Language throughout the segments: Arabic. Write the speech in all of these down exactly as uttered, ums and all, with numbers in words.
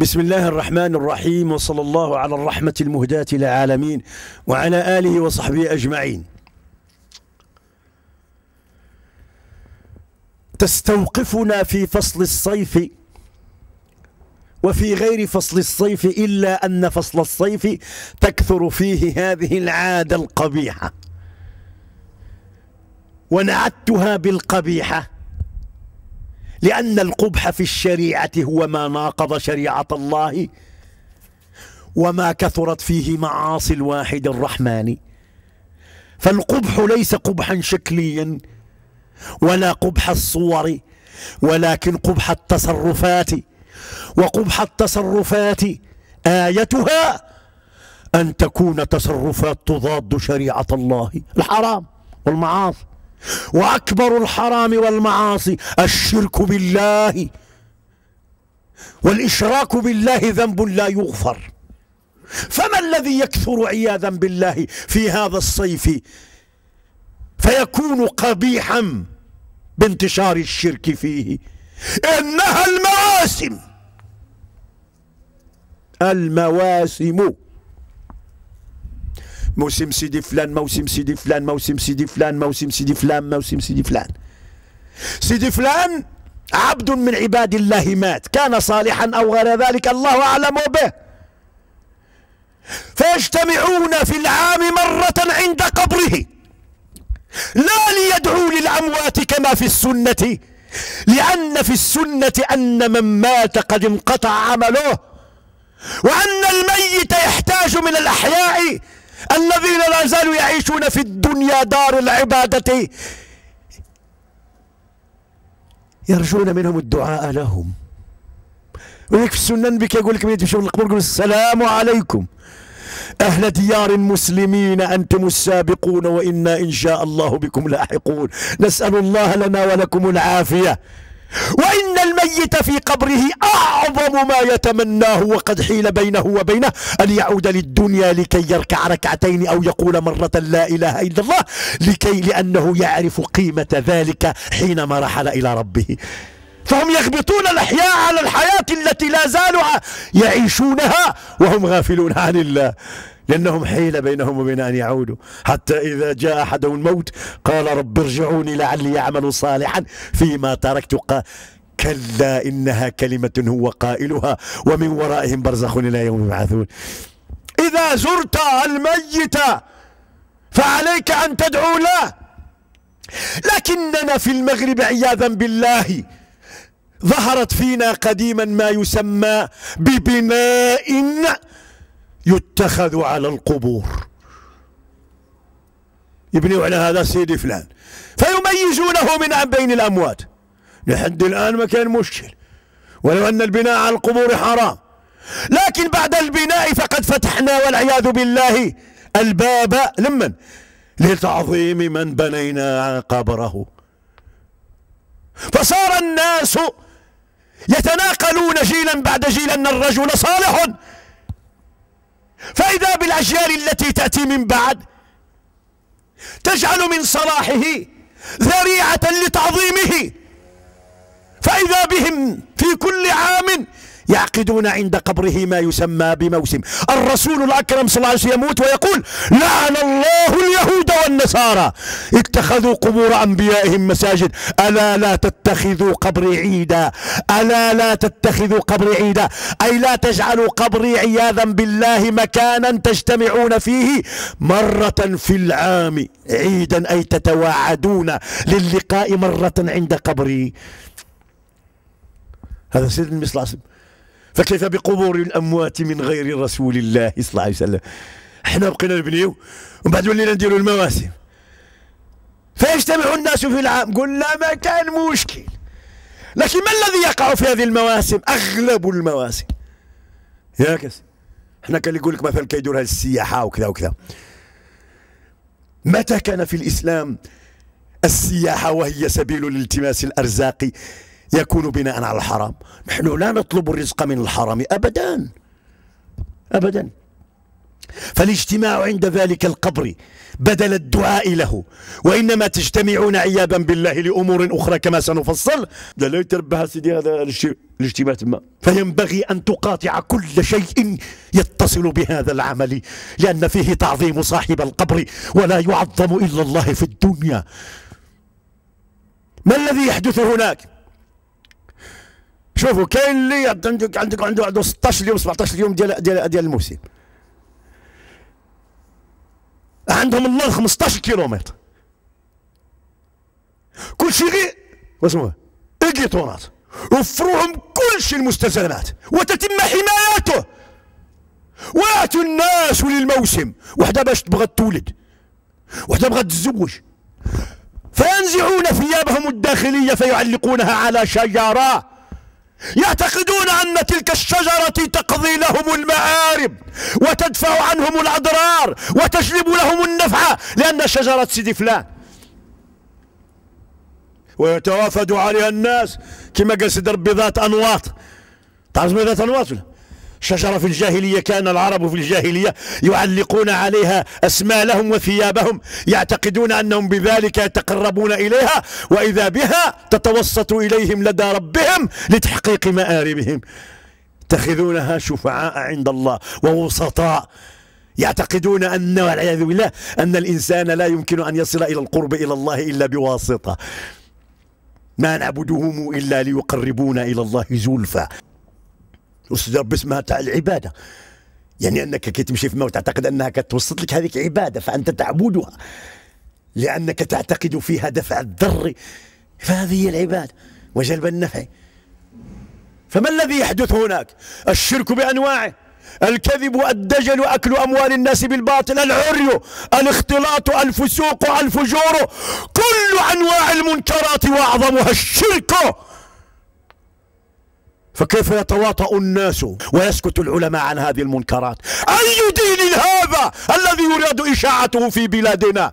بسم الله الرحمن الرحيم، وصلى الله على الرحمة المهداة للعالمين وعلى آله وصحبه أجمعين. تستوقفنا في فصل الصيف وفي غير فصل الصيف، إلا أن فصل الصيف تكثر فيه هذه العادة القبيحة، ونعتها بالقبيحة لأن القبح في الشريعة هو ما ناقض شريعة الله، وما كثرت فيه معاصي الواحد الرحمن. فالقبح ليس قبحا شكليا ولا قبح الصور، ولكن قبح التصرفات، وقبح التصرفات آيتها أن تكون تصرفات تضاد شريعة الله، الحرام والمعاصي. وأكبر الحرام والمعاصي الشرك بالله، والإشراك بالله ذنب لا يغفر. فما الذي يكثر عياذا بالله في هذا الصيف فيكون قبيحا بانتشار الشرك فيه؟ إنها المواسم، المواسم، موسم سيدي فلان، موسم سيدي فلان، موسم سيدي فلان، موسم سيدي فلان، موسم سيدي فلان. سيدي فلان عبد من عباد الله مات، كان صالحا أو غير ذلك، الله أعلم به، فيجتمعون في العام مرة عند قبره، لا ليدعوا للأموات كما في السنة، لأن في السنة أن من مات قد انقطع عمله، وأن الميت يحتاج من الأحياء الذين لا زالوا يعيشون في الدنيا دار العبادة، يرجون منهم الدعاء لهم. ويك في السنن بك يقول لك من تمشوا للقبور يقول السلام عليكم أهل ديار مسلمين، أنتم السابقون وإنا إن شاء الله بكم لاحقون، نسأل الله لنا ولكم العافية. وإن الميت في قبره أعظم ما يتمناه وقد حيل بينه وبينه أن يعود للدنيا لكي يركع ركعتين أو يقول مرة لا إله إلا الله، لكي لأنه يعرف قيمة ذلك حينما رحل إلى ربه. فهم يغبطون الأحياء على الحياة التي لا زالوا يعيشونها وهم غافلون عن الله، لأنهم حيل بينهم وبين أن يعودوا. حتى إذا جاء أحدهم الموت قال رب ارجعوني لعلي أعمل صالحا فيما تركت، كلا إنها كلمة هو قائلها ومن ورائهم برزخ إلى يوم يبعثون. إذا زرت الميت فعليك أن تدعو له. لكننا في المغرب عياذا بالله ظهرت فينا قديما ما يسمى ببناء يتخذ على القبور، يبنيوا على هذا سيدي فلان فيميزونه من عن بين الأموات. لحد الآن ما كان مشكل، ولو أن البناء على القبور حرام، لكن بعد البناء فقد فتحنا والعياذ بالله الباب لمن؟ لتعظيم من بنينا قبره. فصار الناس يتناقلون جيلا بعد جيل أن الرجل صالح، فإذا بالأجيال التي تأتي من بعد تجعل من صلاحه ذريعة لتعظيمه، فإذا بهم في كل عام يعقدون عند قبره ما يسمى بموسم. الرسول الأكرم صلى الله عليه وسلم يموت ويقول لعن الله اليهود والنصارى اتخذوا قبور أنبيائهم مساجد، ألا لا تتخذوا قبري عيدا، ألا لا تتخذوا قبري عيدا، أي لا تجعلوا قبري عياذا بالله مكانا تجتمعون فيه مرة في العام عيدا، أي تتواعدون للقاء مرة عند قبري. هذا سيدنا النبي صلى الله عليه وسلم، فكيف بقبور الاموات من غير رسول الله صلى الله عليه وسلم؟ احنا بقينا نبنيو ومن بعد ولينا نديروا المواسم، فيجتمع الناس في العام. قلنا ما كان مشكل، لكن ما الذي يقع في هذه المواسم؟ اغلب المواسم يا كاس احنا كان يقول لك مثلا كيديروا هذه السياحه وكذا وكذا. متى كان في الاسلام السياحه وهي سبيل لالتماس الارزاق يكون بناء على الحرام؟ نحن لا نطلب الرزق من الحرام أبدا أبدا، فالاجتماع عند ذلك القبر بدل الدعاء له، وإنما تجتمعون عيابا بالله لأمور أخرى كما سنفصل. لا لا يتربها سيدي هذا الاجتماع تما، فينبغي أن تقاطع كل شيء يتصل بهذا العمل، لأن فيه تعظيم صاحب القبر، ولا يعظم إلا الله في الدنيا. ما الذي يحدث هناك؟ شوفوا كاين اللي عندك عندك عنده عنده ستة عشر يوم سبعة عشر يوم ديال ديال ديال الموسم، عندهم الله خمسة عشر كيلومتر، كل شيء غير واسموه اكيطونات، وفروهم كل شيء المستلزمات وتتم حمايته، واتوا الناس للموسم. وحده باش تبغى تولد، وحده بغات تتزوج، فينزعون ثيابهم الداخلية فيعلقونها على شجرة، يعتقدون أن تلك الشجرة تقضي لهم المآرب وتدفع عنهم الأضرار وتجلب لهم النفع، لأن شجرة سيدي فلان. ويتوافد عليها الناس كما قال سيدي ربي ذات أنواط. تعرف ذات أنواط؟ شجرة في الجاهلية، كان العرب في الجاهلية يعلقون عليها أسمالهم وثيابهم، يعتقدون أنهم بذلك يتقربون إليها، وإذا بها تتوسط إليهم لدى ربهم لتحقيق مآربهم. يتخذونها شفعاء عند الله ووسطاء، يعتقدون أن والعياذ بالله أن الإنسان لا يمكن أن يصل إلى القرب إلى الله إلا بواسطة. ما نعبدهم إلا ليقربونا إلى الله زلفى. أستاذ ربي اسمها تاع العبادة، يعني أنك كي تمشي فما وتعتقد أنها كتوسط لك، هذيك عبادة فأنت تعبدها لأنك تعتقد فيها دفع الضر، فهذه هي العبادة وجلب النفع. فما الذي يحدث هناك؟ الشرك بأنواعه، الكذب والدجل وأكل أموال الناس بالباطل، العري، الاختلاط، الفسوق، الفجور، كل أنواع المنكرات وأعظمها الشرك. فكيف يتواطأ الناس ويسكت العلماء عن هذه المنكرات؟ أي دين هذا الذي يراد إشاعته في بلادنا؟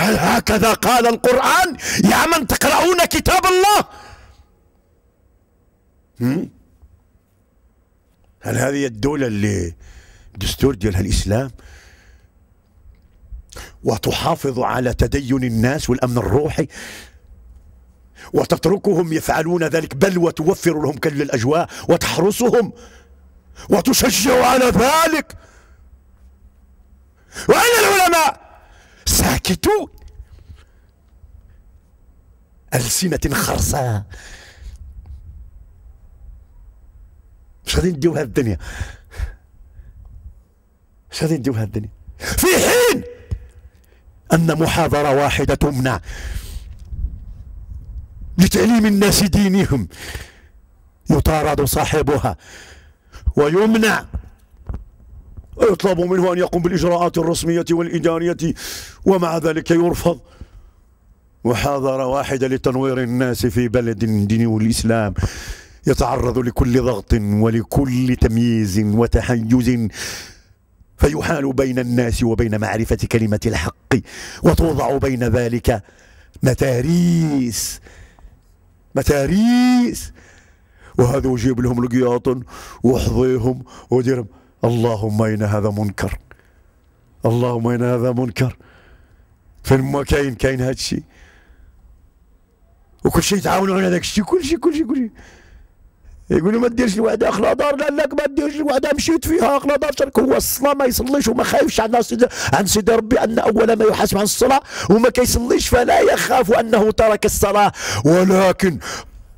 هل هكذا قال القرآن يا من تقرؤون كتاب الله؟ هل هذه الدولة اللي الدستور ديالها الإسلام وتحافظ على تدين الناس والأمن الروحي وتتركهم يفعلون ذلك، بل وتوفر لهم كل الأجواء وتحرسهم وتشجع على ذلك، وأين العلماء ساكتون ألسنة خرصاء؟ مش غادي نديو هاد الدنيا، مش غادي نديو هاد الدنيا، في حين أن محاضرة واحدة تمنع لتعليم الناس دينهم يطارد صاحبها ويمنع ويطلب منه أن يقوم بالإجراءات الرسمية والإدارية، ومع ذلك يرفض. محاضرة واحدة لتنوير الناس في بلد دينه الإسلام يتعرض لكل ضغط ولكل تمييز وتحيز، فيحال بين الناس وبين معرفة كلمة الحق، وتوضع بين ذلك متاريس متاريس، وهذا يجيب لهم لقياط وحظيهم وديرهم. اللهم إن هذا منكر، اللهم إن هذا منكر، فين ما كاين كاين هذا الشيء، وكل شيء يتعاونوا على هذاك الشيء، كل شيء كل شيء كل شيء. يقولوا ما ديرش الوعده اخلا دار، لا لا ما ديرش الوعده، مشيت فيها اخلا دار، ترك هو الصلاه، ما يصليش وما خايفش عن عند سيدي ربي، ان اول ما يحاسب عن الصلاه وما كيصليش، فلا يخاف انه ترك الصلاه، ولكن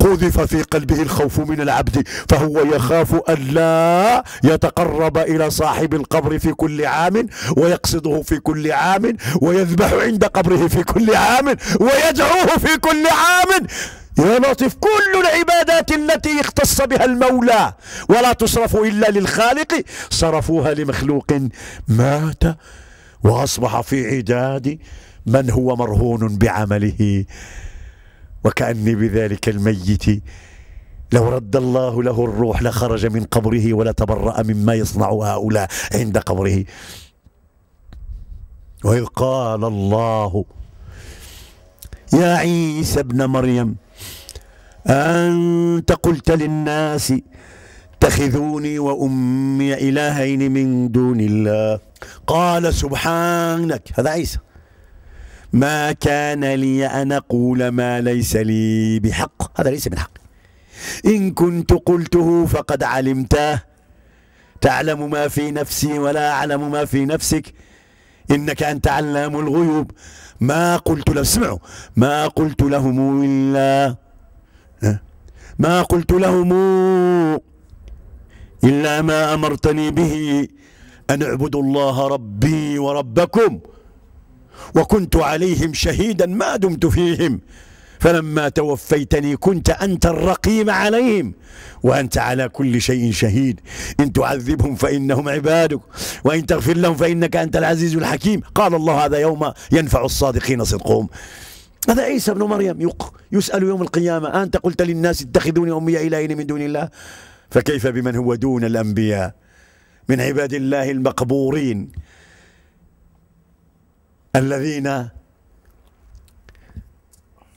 قذف في قلبه الخوف من العبد، فهو يخاف ألا يتقرب إلى صاحب القبر في كل عام، ويقصده في كل عام، ويذبح عند قبره في كل عام، ويدعوه في كل عام. يا لطيف، كل العبادات التي اختص بها المولى ولا تصرف إلا للخالق صرفوها لمخلوق مات وأصبح في عداد من هو مرهون بعمله. وكأني بذلك الميت لو رد الله له الروح لخرج من قبره ولتبرأ مما يصنع هؤلاء عند قبره. وإذ قال الله يا عيسى ابن مريم أنت قلت للناس تتخذوني وأمي إلهين من دون الله قال سبحانك. هذا عيسى. ما كان لي أن أقول ما ليس لي بحق، هذا ليس من حق، إن كنت قلته فقد علمته، تعلم ما في نفسي ولا أعلم ما في نفسك إنك أنت علام الغيوب. ما قلت لهم، اسمعوا، ما قلت لهم إلا ما قلت لهم إلا ما أمرتني به أن اعبدوا الله ربي وربكم وكنت عليهم شهيدا ما دمت فيهم فلما توفيتني كنت أنت الرقيب عليهم وأنت على كل شيء شهيد، إن تعذبهم فإنهم عبادك وإن تغفر لهم فإنك أنت العزيز الحكيم. قال الله هذا يوم ينفع الصادقين صدقهم. هذا عيسى بن مريم يسأل يوم القيامة أنت قلت للناس اتخذوني أمي إلهين من دون الله فكيف بمن هو دون الأنبياء من عباد الله المقبورين الذين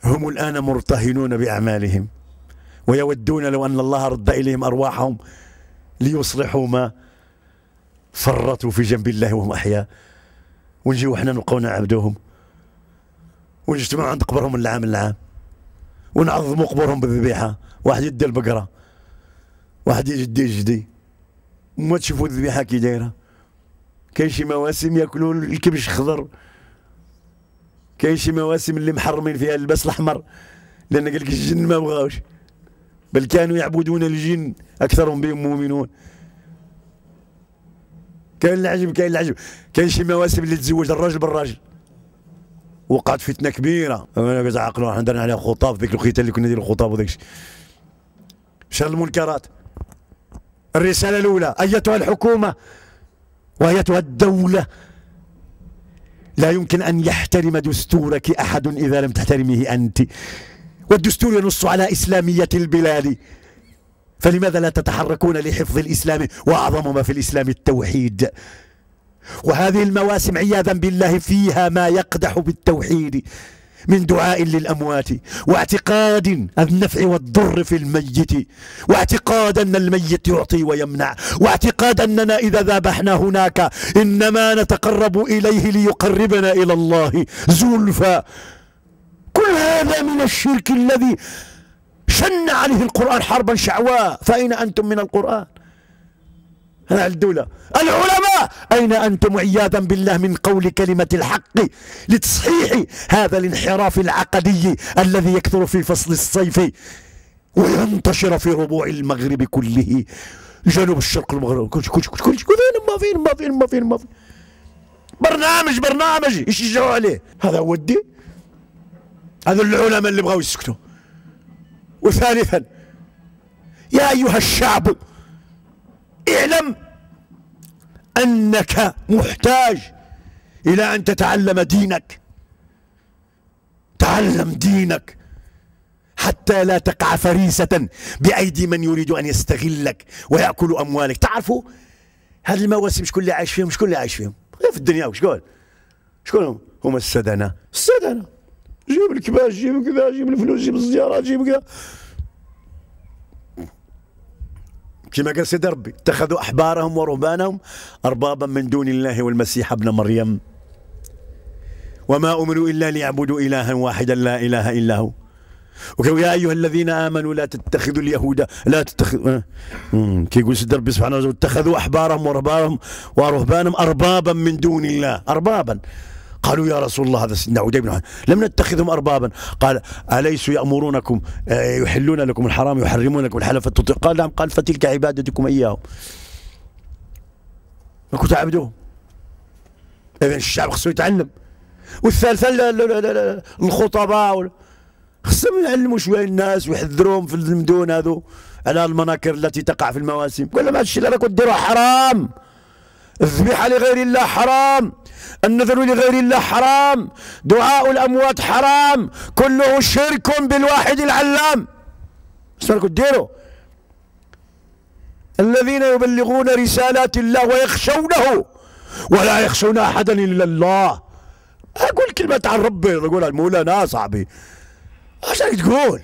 هم الآن مرتهنون بأعمالهم ويودون لو أن الله رد إليهم أرواحهم ليصلحوا ما فرطوا في جنب الله وهم أحياء، ونجي وإحنا نلقونا عبدوهم ونجتمعوا عند قبرهم العام العام ونعظموا قبورهم بالذبيحة، واحد يدي البقرة واحد يجدي يجدي وما تشوفوا الذبيحة كي دايرة. كاين شي مواسم ياكلوا الكبش خضر، كاين شي مواسم اللي محرمين فيها اللباس الاحمر لان قال لك الجن ما بغاوش، بل كانوا يعبدون الجن اكثرهم بهم مؤمنون. كاين العجب كاين العجب كاين شي مواسم اللي تزوج الراجل بالراجل وقعت فتنه كبيره، انا كتعقلوا حنا درنا عليها خطاب ذيك الوقيته اللي كنا نديروا الخطاب وداك الشيء. شر المنكرات. الرساله الاولى: ايتها الحكومه وايتها الدوله، لا يمكن أن يحترم دستورك أحد إذا لم تحترمه أنت، والدستور ينص على إسلامية البلاد، فلماذا لا تتحركون لحفظ الإسلام؟ وأعظم ما في الإسلام التوحيد، وهذه المواسم عياذا بالله فيها ما يقدح بالتوحيد من دعاء للأموات واعتقاد النفع والضر في الميت، واعتقاد أن الميت يعطي ويمنع، واعتقاد أننا إذا ذبحنا هناك إنما نتقرب إليه ليقربنا إلى الله زلفى. كل هذا من الشرك الذي شن عليه القرآن حربا شعواء، فأين أنتم من القرآن؟ هذا الدولة. العلماء أين أنتم عياذا بالله من قول كلمة الحق لتصحيح هذا الانحراف العقدي الذي يكثر في فصل الصيف وينتشر في ربوع المغرب كله، جنوب الشرق المغرب كلش كلش كلش كلش ما فين ما فين ما فين ما فين برنامج برنامج يشجعوا عليه. هذا هو الدين، هذا العلماء اللي بغاو يسكتوا. وثالثا: يا أيها الشعب اعلم أنك محتاج إلى أن تتعلم دينك، تعلم دينك حتى لا تقع فريسة بأيدي من يريد أن يستغلك ويأكل أموالك. تعرفوا هذه المواسم شكون اللي عايش فيهم؟ شكون اللي عايش فيهم؟ غير في الدنيا شكون؟ شكون هما؟ السدنة. السدنة جيب الكباش جيب كذا جيب الفلوس جيب الزيارات جيب كذا، كما قال سيدي ربي: اتخذوا احبارهم ورهبانهم اربابا من دون الله والمسيح ابن مريم وما امروا الا ليعبدوا الها واحدا لا اله الا هو. يا ايها الذين امنوا لا تتخذوا اليهود لا تتخذوا، كيقول سيدي ربي سبحانه وتعالى: اتخذوا احبارهم ورهبانهم ورهبانهم اربابا من دون الله. اربابا، قالوا يا رسول الله، هذا سيدنا عدي بن لم نتخذهم اربابا، قال: اليسوا يامرونكم يحلون لكم الحرام ويحرمون لكم الحلال فتطيقون؟ قال: نعم. قال: فتلك عبادتكم اياهم، ما كنتوا تعبدوهم. اذا الشعب خصو يتعلم. والثالثه الخطباء خصهم يعلموا شويه الناس ويحذروهم في المدن هذو على المناكر التي تقع في المواسم. قال لهم: هذا الشيء اللي راكم ديروه حرام، الذبيحه لغير الله حرام، النذر لغير الله حرام، دعاء الأموات حرام، كله شرك بالواحد العلام. اسمعوا راكم ديروا. الذين يبلغون رسالات الله ويخشونه ولا يخشون أحدا إلا الله. أقول كلمة عن ربي نقولها لمولانا صاحبي، واش راك تقول؟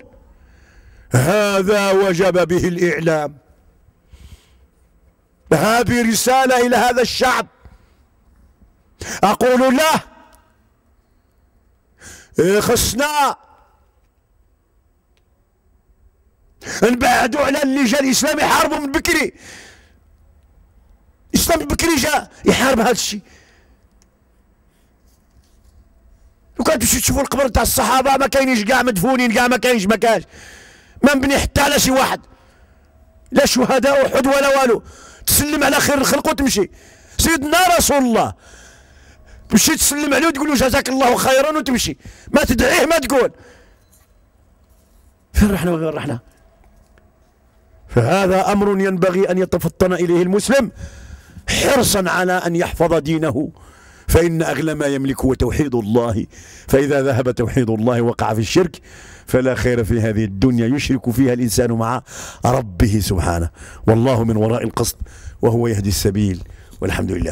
هذا وجب به الإعلام هذه رسالة إلى هذا الشعب، أقول له خصنا نبعدوا على اللي جا الإسلام يحاربوا من بكري. الإسلام من بكري جا يحارب هذا الشيء. لو كان تمشيو تشوفوا القبر تاع الصحابة ما كاينينش كاع مدفونين، كاع ما كاينش ما كاش، ما مبني حتى على شي واحد، لا شهداء أحد ولا والو. تسلم على خير الخلق وتمشي. سيدنا رسول الله مشي تسلم عليه وتقول له جزاك الله خيرا وتمشي، ما تدعيه ما تقول. فين رحنا وغير رحنا؟ فهذا أمر ينبغي أن يتفطن إليه المسلم حرصا على أن يحفظ دينه، فإن أغلى ما يملك هو توحيد الله، فإذا ذهب توحيد الله وقع في الشرك فلا خير في هذه الدنيا يشرك فيها الإنسان مع ربه سبحانه، والله من وراء القصد وهو يهدي السبيل، والحمد لله.